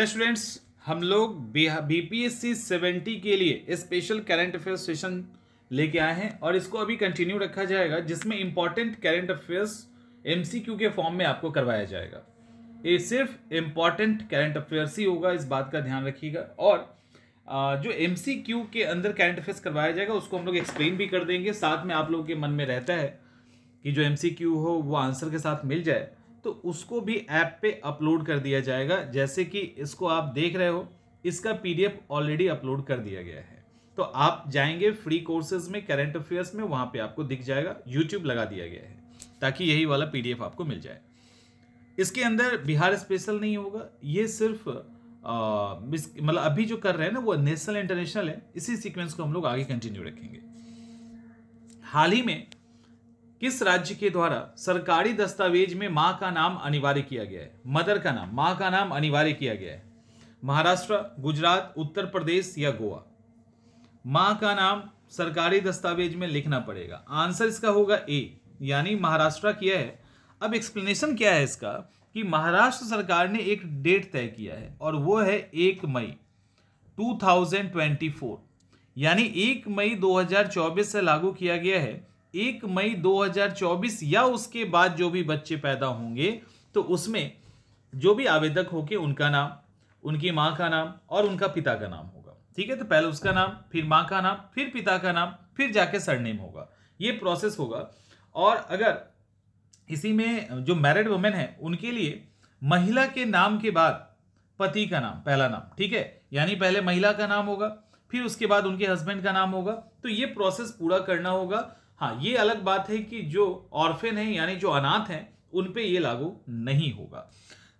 तो स्टूडेंट्स, हम लोग बीपीएससी 70 के लिए स्पेशल करंट अफेयर्स सेशन लेके आए हैं और इसको अभी कंटिन्यू रखा जाएगा, जिसमें इंपॉर्टेंट करंट अफेयर्स एमसीक्यू के फॉर्म में आपको करवाया जाएगा। ये सिर्फ इम्पॉर्टेंट करंट अफेयर्स ही होगा, इस बात का ध्यान रखिएगा। और जो एमसीक्यू के अंदर करंट अफेयर्स करवाया जाएगा उसको हम लोग एक्सप्लेन भी कर देंगे, साथ में आप लोगों के मन में रहता है कि जो एमसीक्यू हो वो आंसर के साथ मिल जाए, तो उसको भी ऐप पे अपलोड कर दिया जाएगा। जैसे कि इसको आप देख रहे हो, इसका पीडीएफ ऑलरेडी अपलोड कर दिया गया है। तो आप जाएंगे फ्री कोर्सेज में, करंट अफेयर्स में, वहाँ पे आपको दिख जाएगा, यूट्यूब लगा दिया गया है ताकि यही वाला पीडीएफ आपको मिल जाए। इसके अंदर बिहार स्पेशल नहीं होगा, ये सिर्फ मतलब अभी जो कर रहे हैं ना वो नेशनल इंटरनेशनल है, इसी सीक्वेंस को हम लोग आगे कंटिन्यू रखेंगे। हाल ही में किस राज्य के द्वारा सरकारी दस्तावेज में माँ का नाम अनिवार्य किया गया है? मदर का नाम, माँ का नाम अनिवार्य किया गया है। महाराष्ट्र, गुजरात, उत्तर प्रदेश या गोवा? माँ का नाम सरकारी दस्तावेज में लिखना पड़ेगा। आंसर इसका होगा ए, यानी महाराष्ट्र किया है। अब एक्सप्लेनेशन क्या है इसका कि महाराष्ट्र सरकार ने एक डेट तय किया है और वो है 1 मई 2024, यानी 1 मई 2024 से लागू किया गया है। 1 मई 2024 या उसके बाद जो भी बच्चे पैदा होंगे तो उसमें जो भी आवेदक होके उनका नाम, उनकी माँ का नाम और उनका पिता का नाम होगा। ठीक है, तो पहले उसका नाम, फिर माँ का नाम, फिर पिता का नाम, फिर जाके सरनेम होगा। ये प्रोसेस होगा। और अगर इसी में जो मैरिड वुमेन है उनके लिए महिला के नाम के बाद पति का नाम, पहला नाम, ठीक है, यानी पहले महिला का नाम होगा, फिर उसके बाद उनके हस्बैंड का नाम होगा। तो ये प्रोसेस पूरा करना होगा। हाँ, ये अलग बात है कि जो ऑर्फेन है यानी जो अनाथ हैं उन पे ये लागू नहीं होगा।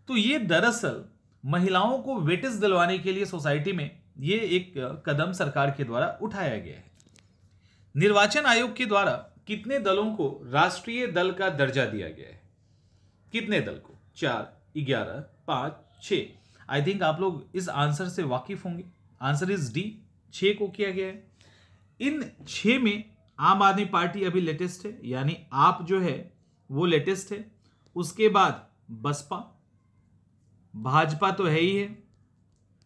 तो ये दरअसल महिलाओं को वेटेज दिलवाने के लिए सोसाइटी में ये एक कदम सरकार के द्वारा उठाया गया है। निर्वाचन आयोग के द्वारा कितने दलों को राष्ट्रीय दल का दर्जा दिया गया है? कितने दल को? 4, 11, 5, 6। आई थिंक आप लोग इस आंसर से वाकिफ होंगे। आंसर इज डी, 6 को किया गया है। इन 6 में आम आदमी पार्टी अभी लेटेस्ट है, यानी आप जो है वो लेटेस्ट है। उसके बाद बसपा, भाजपा तो है ही है,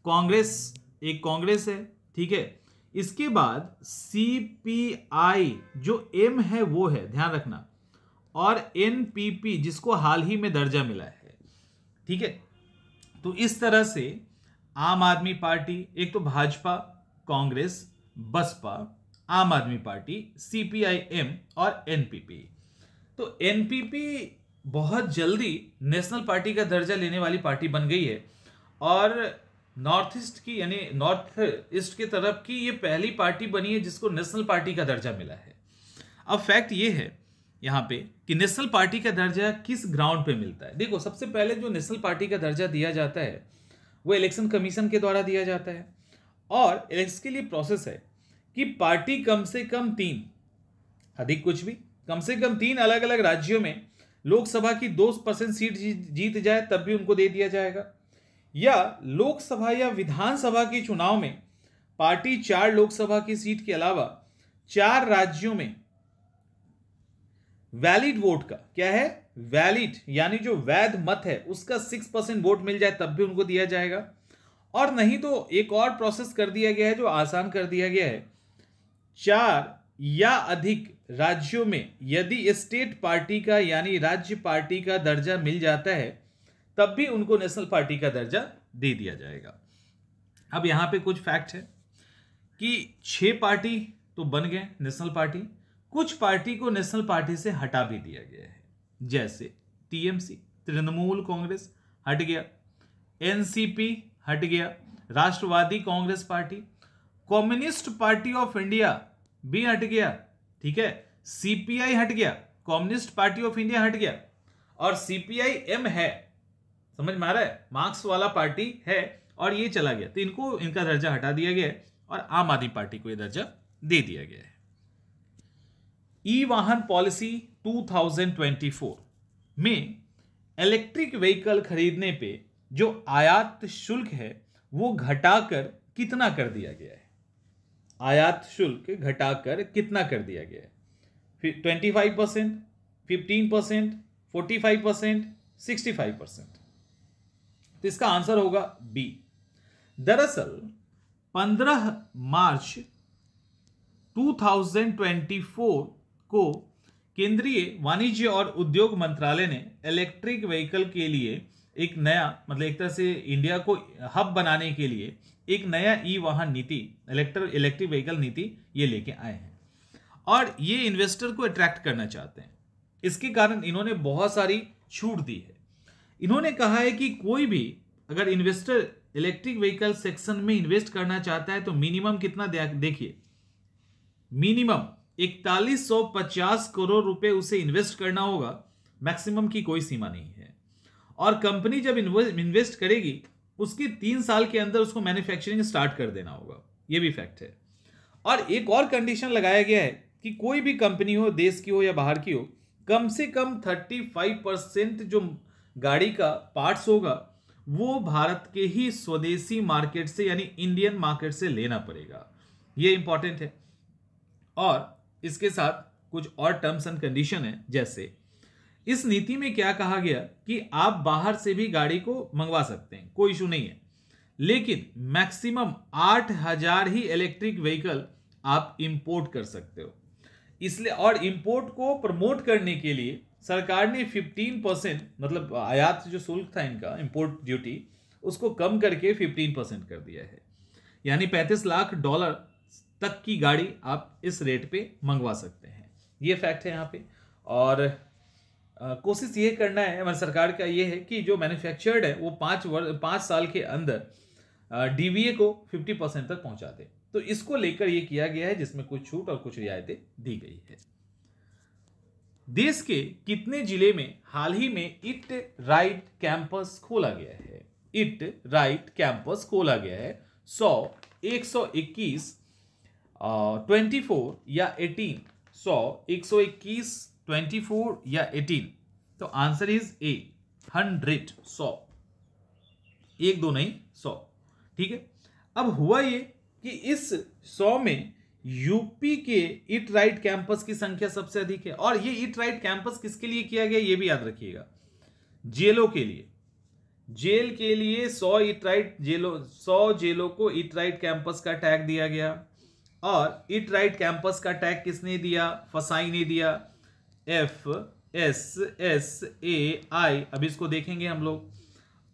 कांग्रेस, एक कांग्रेस है, ठीक है। इसके बाद सीपीआई जो एम है वो है, ध्यान रखना, और एनपीपी जिसको हाल ही में दर्जा मिला है, ठीक है। तो इस तरह से आम आदमी पार्टी, एक तो भाजपा, कांग्रेस, बसपा, आम आदमी पार्टी, सीपीआईएम और एनपीपी। तो एनपीपी बहुत जल्दी नेशनल पार्टी का दर्जा लेने वाली पार्टी बन गई है और नॉर्थ ईस्ट की, यानी नॉर्थ ईस्ट की तरफ की ये पहली पार्टी बनी है जिसको नेशनल पार्टी का दर्जा मिला है। अब फैक्ट ये है यहाँ पे कि नेशनल पार्टी का दर्जा किस ग्राउंड पे मिलता है। देखो, सबसे पहले जो नेशनल पार्टी का दर्जा दिया जाता है वो इलेक्शन कमीशन के द्वारा दिया जाता है और इसके लिए प्रोसेस है कि पार्टी कम से कम 3, अधिक कुछ भी, कम से कम 3 अलग अलग राज्यों में लोकसभा की 2% सीट जीत जाए तब भी उनको दे दिया जाएगा, या लोकसभा या विधानसभा के चुनाव में पार्टी 4 लोकसभा की सीट के अलावा 4 राज्यों में वैलिड वोट का, क्या है वैलिड, यानी जो वैध मत है उसका 6% वोट मिल जाए तब भी उनको दिया जाएगा। और नहीं तो एक और प्रोसेस कर दिया गया है जो आसान कर दिया गया है, 4 या अधिक राज्यों में यदि स्टेट पार्टी का यानी राज्य पार्टी का दर्जा मिल जाता है तब भी उनको नेशनल पार्टी का दर्जा दे दिया जाएगा। अब यहाँ पे कुछ फैक्ट है कि 6 पार्टी तो बन गए नेशनल पार्टी, कुछ पार्टी को नेशनल पार्टी से हटा भी दिया गया है, जैसे टीएमसी, तृणमूल कांग्रेस हट गया, एनसीपी हट गया, Rashtravadi Congress party, communist party of India भी हट गया, ठीक है, सीपीआई हट गया, कम्युनिस्ट पार्टी ऑफ इंडिया हट गया और सीपीआईएम है, समझ में आ रहा है, मार्क्स वाला पार्टी है और ये चला गया। तो इनको, इनका दर्जा हटा दिया गया है और आम आदमी पार्टी को ये दर्जा दे दिया गया है। ई वाहन पॉलिसी 2024 में इलेक्ट्रिक व्हीकल खरीदने पे जो आयात शुल्क है वो घटाकर कितना कर दिया गया है? आयात शुल्क घटाकर कितना कर दिया गया है? फिर 25%, 15%, 45%, 65%। तो इसका आंसर होगा बी, दरअसल 15 मार्च 2024 को केंद्रीय वाणिज्य और उद्योग मंत्रालय ने इलेक्ट्रिक व्हीकल के लिए एक नया, मतलब एक तरह से इंडिया को हब बनाने के लिए एक नया ई वाहन नीति, इलेक्ट्रिक व्हीकल नीति ये लेके आए हैं और ये इन्वेस्टर को अट्रैक्ट करना चाहते हैं। इसके कारण इन्होंने बहुत सारी छूट दी है। इन्होंने कहा है कि कोई भी अगर इन्वेस्टर इलेक्ट्रिक व्हीकल सेक्शन में इन्वेस्ट करना चाहता है तो मिनिमम कितना, देखिए मिनिमम 4150 करोड़ रुपए उसे इन्वेस्ट करना होगा। मैक्सिमम की कोई सीमा नहीं है और कंपनी जब इन्वेस्ट करेगी उसके 3 साल के अंदर उसको मैन्युफैक्चरिंग स्टार्ट कर देना होगा, ये भी फैक्ट है। और एक और कंडीशन लगाया गया है कि कोई भी कंपनी हो, देश की हो या बाहर की हो, कम से कम 35% जो गाड़ी का पार्ट्स होगा वो भारत के ही स्वदेशी मार्केट से यानी इंडियन मार्केट से लेना पड़ेगा, ये इंपॉर्टेंट है। और इसके साथ कुछ और टर्म्स एंड कंडीशन है। जैसे इस नीति में क्या कहा गया कि आप बाहर से भी गाड़ी को मंगवा सकते हैं, कोई इशू नहीं है, लेकिन मैक्सिमम 8000 ही इलेक्ट्रिक व्हीकल आप इंपोर्ट कर सकते हो। इसलिए और इंपोर्ट को प्रमोट करने के लिए सरकार ने 15% मतलब आयात जो शुल्क था इनका, इंपोर्ट ड्यूटी, उसको कम करके 15% कर दिया है, यानी $35 लाख तक की गाड़ी आप इस रेट पे मंगवा सकते हैं, ये फैक्ट है यहाँ पे। और कोशिश ये करना है हमारी सरकार का, ये है कि जो मैन्युफैक्चर्ड है वो 5 साल के अंदर डीवीए को 50% तक पहुँचा दे। तो इसको लेकर ये किया गया है, जिसमें कुछ छूट और कुछ रियायतें दी गई है। देश के कितने जिले में हाल ही में इट राइट कैंपस खोला गया है? इट राइट कैंपस खोला गया है 100, 121, 24 या 18। 100, 121, 24 या 18। तो आंसर इज ए 100, 100, एक दो नहीं 100, ठीक है। अब हुआ ये कि इस 100 में यूपी के इट राइट कैंपस की संख्या सबसे अधिक है। और ये इट राइट कैंपस किसके लिए किया गया ये भी याद रखिएगा, जेलों के लिए। जेल के लिए 100 इट राइट जेलों, 100 जेलों को इट राइट कैंपस का टैग दिया गया। और इट राइट कैंपस का टैग किसने दिया? फसाई ने दिया, FSSAI। अब इसको देखेंगे हम लोग।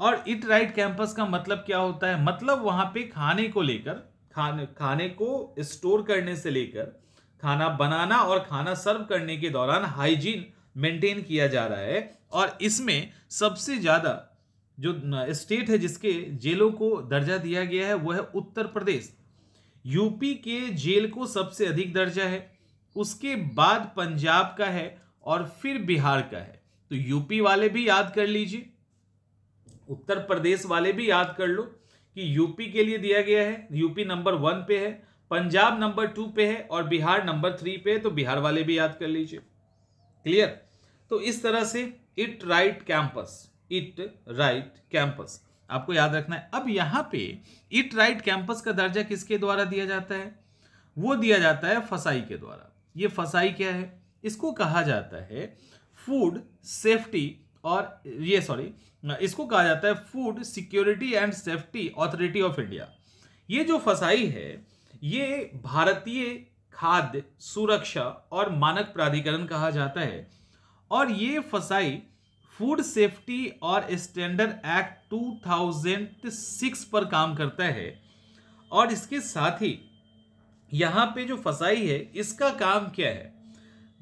और इट राइट कैंपस का मतलब क्या होता है? मतलब वहां पे खाने को लेकर, खाने को स्टोर करने से लेकर खाना बनाना और खाना सर्व करने के दौरान हाइजीन मेंटेन किया जा रहा है। और इसमें सबसे ज़्यादा जो स्टेट है जिसके जेलों को दर्जा दिया गया है वो है उत्तर प्रदेश। यूपी के जेल को सबसे अधिक दर्जा है, उसके बाद पंजाब का है और फिर बिहार का है। तो यूपी वाले भी याद कर लीजिए, उत्तर प्रदेश वाले भी याद कर लो कि यूपी के लिए दिया गया है। यूपी नंबर 1 पे है, पंजाब नंबर 2 पे है और बिहार नंबर 3 पे है। तो बिहार वाले भी याद कर लीजिए, क्लियर। तो इस तरह से eat right campus, eat right campus आपको याद रखना है। अब यहाँ पे इट राइट कैंपस का दर्जा किसके द्वारा दिया जाता है? वो दिया जाता है फसाई के द्वारा। ये फसाई क्या है? इसको कहा जाता है फूड सेफ्टी और ये सॉरी इसको कहा जाता है food security and safety authority of India. ये जो फसाई है ये भारतीय खाद्य सुरक्षा और मानक प्राधिकरण कहा जाता है। और ये फसाई फूड सेफ्टी और स्टैंडर्ड एक्ट 2006 पर काम करता है। और इसके साथ ही यहाँ पे जो फसाई है इसका काम क्या है?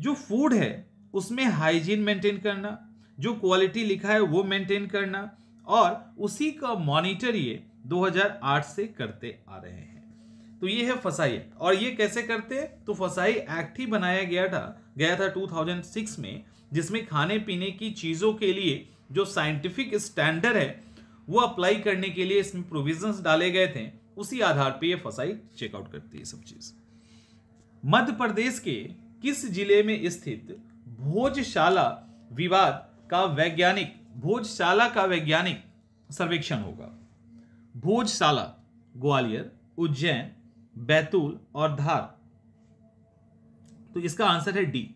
जो फूड है उसमें हाइजीन मेंटेन करना, जो क्वालिटी लिखा है वो मेंटेन करना, और उसी का मॉनिटर ये 2008 से करते आ रहे हैं। तो ये है फसाई। और ये कैसे करते हैं? तो फसाई एक्ट ही बनाया गया था 2006 में, जिसमें खाने पीने की चीज़ों के लिए जो साइंटिफिक स्टैंडर्ड है वो अप्लाई करने के लिए इसमें प्रोविजंस डाले गए थे। उसी आधार पे ये फसाई चेकआउट करती है सब चीज़। मध्य प्रदेश के किस जिले में स्थित भोजशाला विवाद का वैज्ञानिक, भोजशाला का वैज्ञानिक सर्वेक्षण होगा? भोजशाला ग्वालियर, उज्जैन, बैतूल और धार। तो इसका आंसर है डी।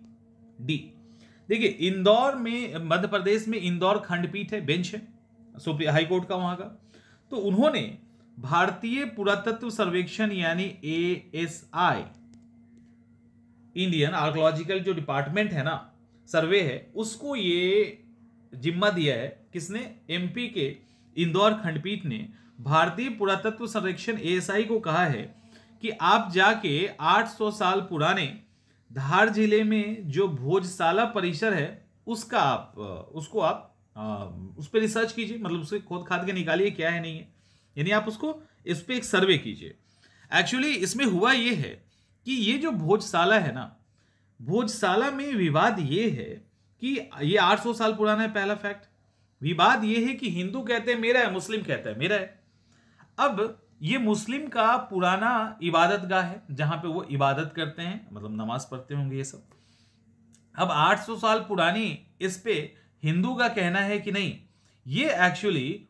देखिए इंदौर में, मध्य प्रदेश में इंदौर खंडपीठ है, बेंच है हाईकोर्ट का वहां का। तो उन्होंने भारतीय पुरातत्व सर्वेक्षण यानी ASI, इंडियन आर्कियोलॉजिकल जो डिपार्टमेंट है ना, सर्वे है, उसको ये जिम्मा दिया है किसने, एमपी के इंदौर खंडपीठ ने भारतीय पुरातत्व सर्वेक्षण ASI को कहा है कि आप जाके 800 साल पुराने धार जिले में जो भोजशाला परिसर है उसका उस पर रिसर्च कीजिए, मतलब उससे खोद खाद के निकालिए क्या है नहीं है, यानी आप उसको इस पर एक सर्वे कीजिए। एक्चुअली इसमें हुआ ये है कि ये जो भोजशाला है ना, भोजशाला में विवाद ये है कि ये 800 साल पुराना है, पहला फैक्ट। विवाद ये है कि हिंदू कहते हैं मेरा है, मुस्लिम कहता है मेरा है। अब ये मुस्लिम का पुराना इबादतगाह है जहाँ पे वो इबादत करते हैं, मतलब नमाज पढ़ते होंगे ये सब। अब 800 साल पुरानी इस पे हिंदू का कहना है कि नहीं, ये एक्चुअली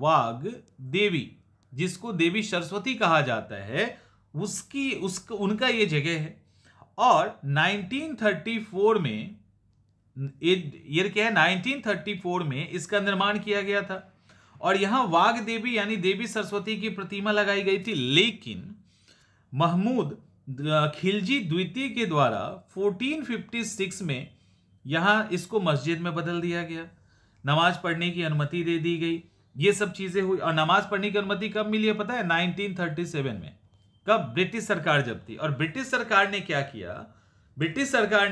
वाग देवी जिसको देवी सरस्वती कहा जाता है उनका ये जगह है। और 1934 में, ये क्या है, 1934 में इसका निर्माण किया गया था और यहाँ वाग देवी यानी देवी सरस्वती की प्रतिमा लगाई गई थी। लेकिन महमूद खिलजी द्वितीय के द्वारा 1456 में यहाँ इसको मस्जिद में बदल दिया गया, नमाज पढ़ने की अनुमति दे दी गई, ये सब चीज़ें हुई। और नमाज पढ़ने की अनुमति कब मिली है पता है, 1937 में, कब, ब्रिटिश सरकार जब थी। और ब्रिटिश सरकार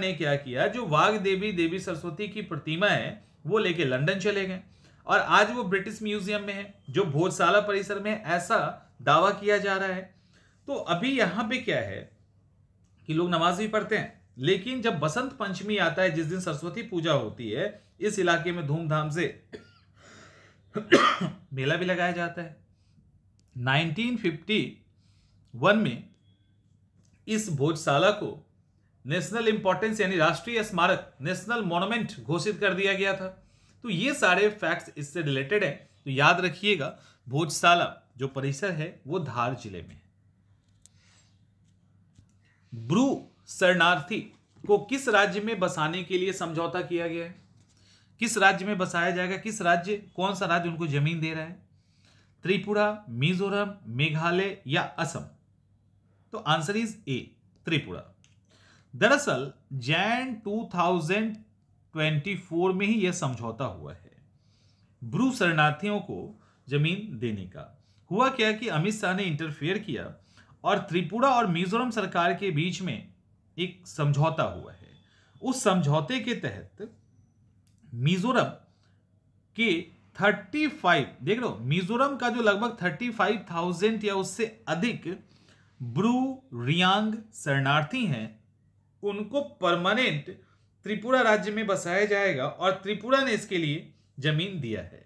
ने क्या किया, जो वाग देवी देवी सरस्वती की प्रतिमा है वो लेके लंदन चले गए और आज वो ब्रिटिश म्यूजियम में है जो भोजशाला परिसर में है, ऐसा दावा किया जा रहा है। तो अभी यहाँ पे क्या है कि लोग नमाज भी पढ़ते हैं, लेकिन जब बसंत पंचमी आता है, जिस दिन सरस्वती पूजा होती है, इस इलाके में धूमधाम से मेला भी लगाया जाता है। 1951 में इस भोजशाला को नेशनल इंपॉर्टेंस यानी राष्ट्रीय स्मारक, नेशनल मॉन्यूमेंट घोषित कर दिया गया था। तो ये सारे फैक्ट्स इससे रिलेटेड हैं। तो याद रखिएगा, भोजशाला जो परिसर है वो धार जिले में है। ब्रू शरणार्थी को किस राज्य में बसाने के लिए समझौता किया गया है, किस राज्य में बसाया जाएगा, किस राज्य, कौन सा राज्य उनको जमीन दे रहा है, त्रिपुरा, मिजोरम, मेघालय या असम? तो आंसर इज ए, त्रिपुरा। दरअसल जैन 2024 में ही यह समझौता हुआ है ब्रू शरणार्थियों को जमीन देने का। हुआ क्या कि अमित शाह ने इंटरफेयर किया और त्रिपुरा और मिजोरम सरकार के बीच में एक समझौता हुआ है। उस समझौते के तहत मिजोरम के 35, देख लो, मिजोरम का जो लगभग 35,000 या उससे अधिक ब्रू रियांग शरणार्थी हैं, उनको परमानेंट त्रिपुरा राज्य में बसाया जाएगा और त्रिपुरा ने इसके लिए जमीन दिया है।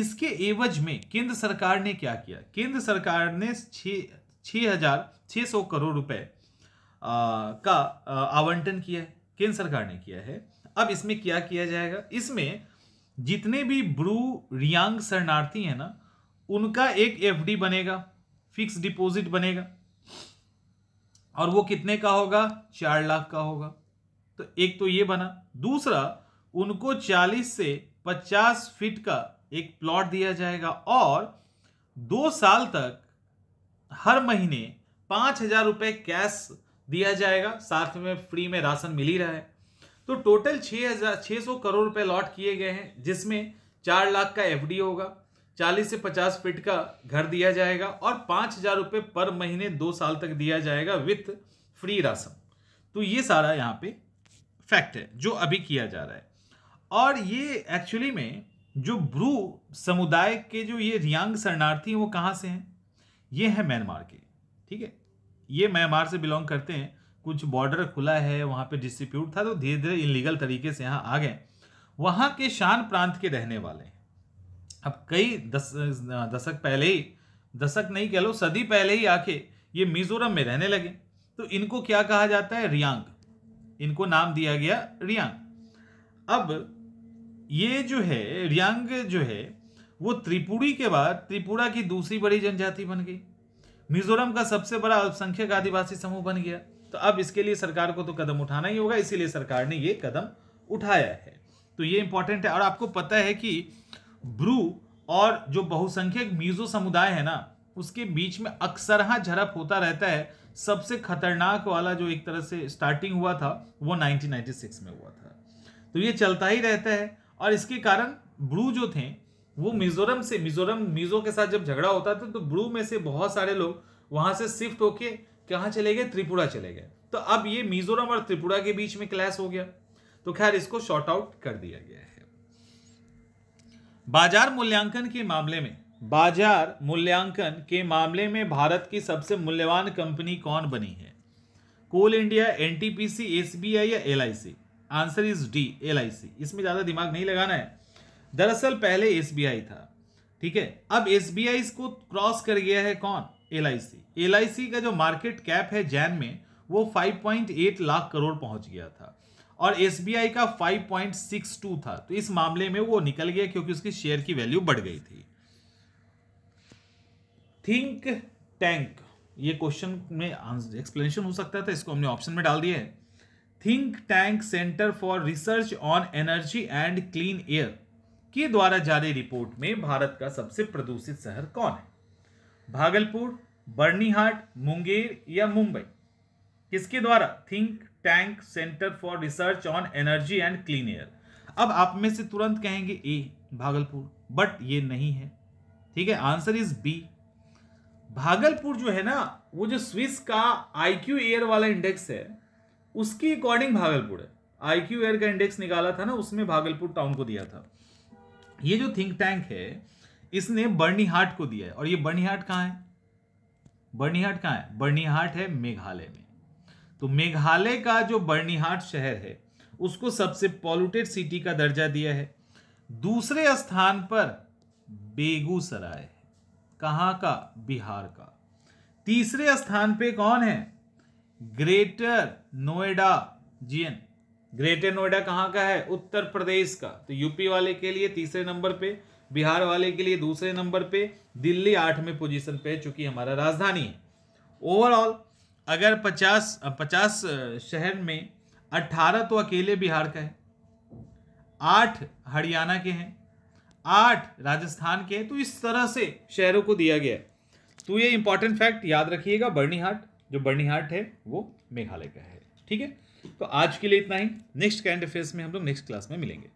इसके एवज में केंद्र सरकार ने क्या किया, केंद्र सरकार ने 6,600 करोड़ रुपए का आवंटन किया है, केंद्र सरकार ने किया है। अब इसमें क्या किया जाएगा, इसमें जितने भी ब्रू रियांग शरणार्थी हैं ना, उनका एक FD बनेगा, फिक्स डिपॉजिट बनेगा, और वो कितने का होगा, 4 लाख का होगा। तो एक तो ये बना। दूसरा, उनको 40 से 50 फीट का एक प्लॉट दिया जाएगा और 2 साल तक हर महीने 5,000 रुपये कैश दिया जाएगा, साथ में फ्री में राशन मिल ही रहा है। तो टोटल 6,600 करोड़ रुपए लॉट किए गए हैं, जिसमें 4 लाख का FD होगा, 40 से 50 फीट का घर दिया जाएगा और 5,000 रुपये पर महीने 2 साल तक दिया जाएगा विथ फ्री राशन। तो ये सारा यहाँ पे फैक्ट है जो अभी किया जा रहा है। और ये एक्चुअली में जो ब्रू समुदाय के जो ये रियांग शरणार्थी हैं, वो कहाँ से हैं, ये हैं म्यांमार के, ठीक है, ये म्यांमार से बिलोंग करते हैं। कुछ बॉर्डर खुला है, वहाँ पे डिस्प्यूट था, तो धीरे धीरे इलीगल तरीके से यहाँ आ गए, वहाँ के शान प्रांत के रहने वाले हैं। अब कई दशक पहले ही, दशक नहीं कह लो, सदी पहले ही आके ये मिजोरम में रहने लगे। तो इनको क्या कहा जाता है, रियांग, इनको नाम दिया गया रियांग। अब ये जो है रियांग जो है वो त्रिपुरी के बाद त्रिपुरा की दूसरी बड़ी जनजाति बन गई, मिजोरम का सबसे बड़ा अल्पसंख्यक आदिवासी समूह बन गया। तो अब इसके लिए सरकार को तो कदम उठाना ही होगा, इसीलिए सरकार ने ये कदम उठाया है। तो ये इंपॉर्टेंट है। और आपको पता है कि ब्रू और जो बहुसंख्यक मिजो समुदाय है ना, उसके बीच में अक्सरहा झड़प होता रहता है। सबसे खतरनाक वाला जो एक तरह से स्टार्टिंग हुआ था वो 1996 में हुआ था। तो ये चलता ही रहता है और इसके कारण ब्रू जो थे वो मिजोरम से, मिजोरम मिजो के साथ जब झगड़ा होता था तो ब्रू में से बहुत सारे लोग वहाँ से शिफ्ट होके कहाँ चले गए, त्रिपुरा चले गए। तो अब ये मिजोरम और त्रिपुरा के बीच में क्लैश हो गया। तो खैर इसको शॉर्ट आउट कर दिया गया है। बाजार मूल्यांकन के मामले में भारत की सबसे मूल्यवान कंपनी कौन बनी है? कोल इंडिया, एनटीपीसी, एसबीआई या LIC? Answer is D, LIC. इसमें ज्यादा दिमाग नहीं लगाना है। दरअसल पहले एसबीआई था, ठीक है। अब एसबीआई इसको क्रॉस कर गया है कौन? एलआईसी। एलआईसी का जो मार्केट कैप है जैन में वो 5.8 लाख करोड़ पहुंच गया था और एसबीआई का 5.62 था। तो इस मामले में वो निकल गया क्योंकि उसकी शेयर की वैल्यू बढ़ गई थी। थिंक टैंक, ये क्वेश्चन में एक्सप्लेनेशन हो सकता था, इसको हमने ऑप्शन में डाल दिया है। Think tank centre for research on energy and clean air के द्वारा जारी रिपोर्ट में भारत का सबसे प्रदूषित शहर कौन है? भागलपुर, बर्नीहाट, मुंगेर या मुंबई? किसके द्वारा? Think tank centre for research on energy and clean air. अब आप में से तुरंत कहेंगे ए, भागलपुर, बट ये नहीं है, ठीक है। Answer is B. भागलपुर जो है ना, वो जो स्विस का IQ एयर वाला इंडेक्स है उसकी अकॉर्डिंग भागलपुर है। IQ एयर का इंडेक्स निकाला था ना, उसमें भागलपुर टाउन को दिया था। ये जो थिंक टैंक है इसने बर्नीहाट को दिया है। और ये बर्नीहाट कहाँ है? बर्नीहाट कहाँ है? बर्नीहाट है मेघालय में। तो मेघालय का जो बर्नीहाट शहर है उसको सबसे पॉल्यूटेड सिटी का दर्जा दिया है। दूसरे स्थान पर बेगूसराय है, कहाँ का? बिहार का। तीसरे स्थान पे कौन है? Greater Noida, GN. Greater Noida कहाँ का है? उत्तर प्रदेश का। तो यूपी वाले के लिए तीसरे नंबर पे, बिहार वाले के लिए दूसरे नंबर पे, दिल्ली 8वें पोजीशन पे है चूंकि हमारा राजधानी है। ओवरऑल अगर 50 शहर में 18 तो अकेले बिहार का है, 8 हरियाणा के हैं, 8 राजस्थान के हैं। तो इस तरह से शहरों को दिया गया है। तो ये इंपॉर्टेंट फैक्ट याद रखिएगा। बर्नीहाट, जो बर्नीहाट है वो मेघालय का है, ठीक है। तो आज के लिए इतना ही। नेक्स्ट करंट अफेयर्स में हम लोग नेक्स्ट क्लास में मिलेंगे।